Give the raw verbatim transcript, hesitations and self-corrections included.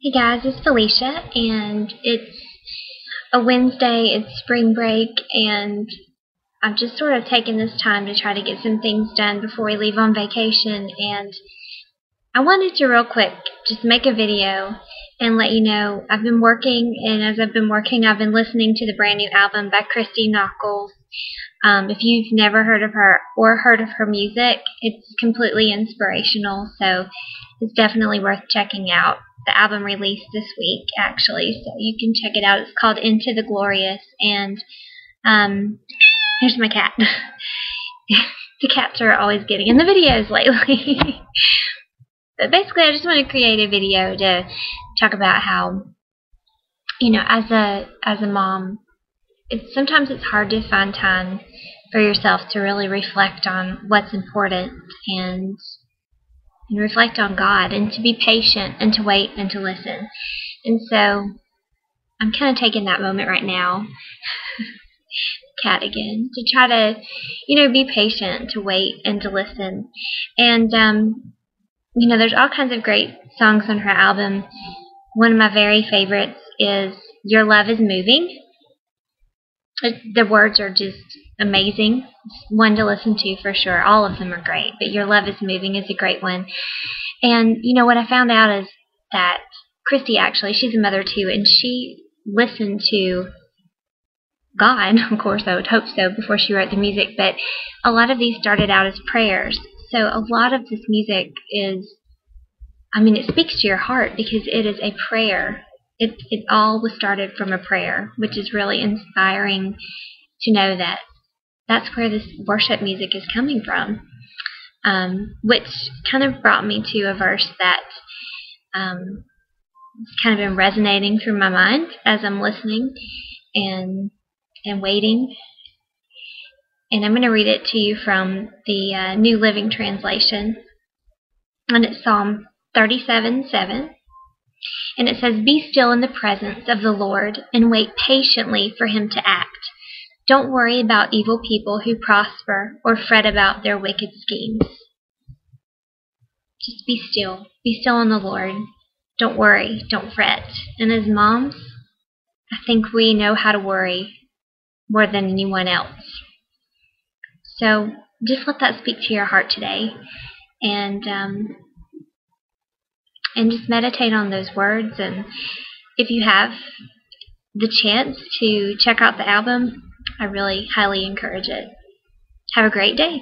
Hey guys, it's Felicia, and it's a Wednesday, it's spring break, and I've just sort of taken this time to try to get some things done before we leave on vacation, and I wanted to real quick just make a video and let you know I've been working, and as I've been working, I've been listening to the brand new album by Christy Nockels. Um, if you've never heard of her or heard of her music, it's completely inspirational, so it's definitely worth checking out. The album released this week, actually, so you can check it out. It's called Into the Glorious, and um, here's my cat. The cats are always getting in the videos lately. But basically, I just want to create a video to talk about how, you know, as a as a mom, it's sometimes it's hard to find time for yourself to really reflect on what's important and. And reflect on God, and to be patient, and to wait, and to listen. And so, I'm kind of taking that moment right now, cat again, to try to, you know, be patient, to wait, and to listen. And, um, you know, there's all kinds of great songs on her album. One of my very favorites is Your Love is Moving. The words are just amazing. It's one to listen to for sure. All of them are great, but Your Love is Moving is a great one. And, you know, what I found out is that Christy, actually, she's a mother too, and she listened to God, of course, I would hope so, before she wrote the music, but a lot of these started out as prayers. So a lot of this music is, I mean, it speaks to your heart because it is a prayer. It, it all was started from a prayer, which is really inspiring to know that that's where this worship music is coming from, um, which kind of brought me to a verse that um, it's kind of been resonating through my mind as I'm listening and, and waiting. And I'm going to read it to you from the uh, New Living Translation, and it's Psalm thirty-seven seven. And it says, "Be still in the presence of the Lord and wait patiently for him to act. Don't worry about evil people who prosper or fret about their wicked schemes." Just be still. Be still in the Lord. Don't worry. Don't fret. And as moms, I think we know how to worry more than anyone else. So just let that speak to your heart today. And, um... And just meditate on those words, and if you have the chance to check out the album, I really highly encourage it. Have a great day.